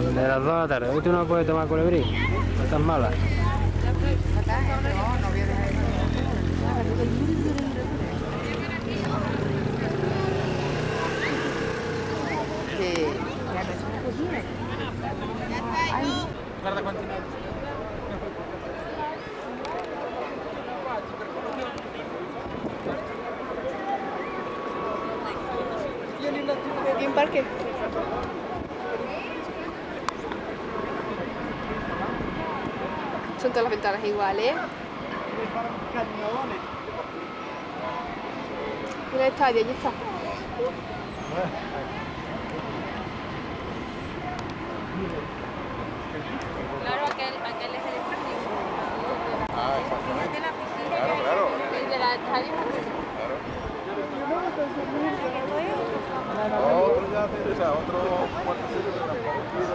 de las 2 de la tarde. Hoy tú no puedes tomar colibrí, no estás mala. Guarda quantità. ¿En parque? Son todas las ventanas iguales. Mira el estadio, allí está. Claro, aquel es el deportivo. Ah, exactamente. El de la piscina. Claro, claro. El de la estadio. Claro. Otro ya te interesa, otro cuartecito de la partida.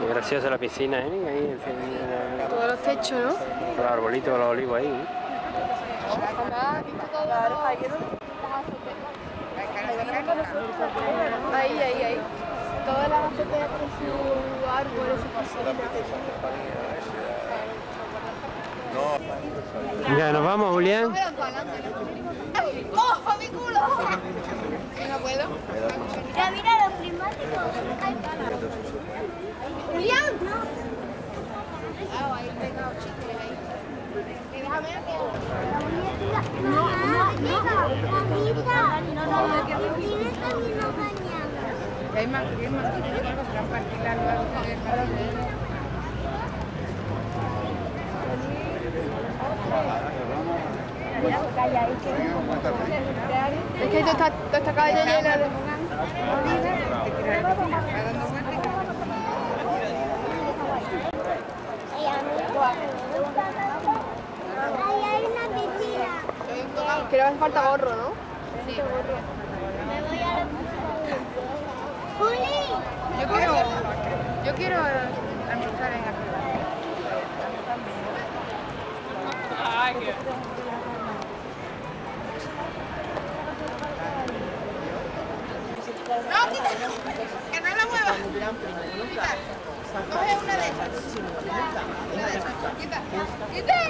Qué graciosa la piscina, ¿eh? Ahí, todos los techos, ¿no? Los arbolitos, los olivos ahí, ¿eh? Ahí. Todas las aceteas con su árbol, su cosita. Ya, nos vamos, Julián. ¡Oh, mi culo! No puedo. Ya, mira los climáticos. ¡Julián! Ahí tengo chicles ahí. Es que toda esta calle llena de... Que le hace falta gorro, ¿no? Sí. Me voy a la piscina. ¡Juli! Yo quiero almorzar en la... ¡Ay, qué! ¡No, quítalo! ¡Que no la muevas! ¡Coge una de esas! ¡Quita!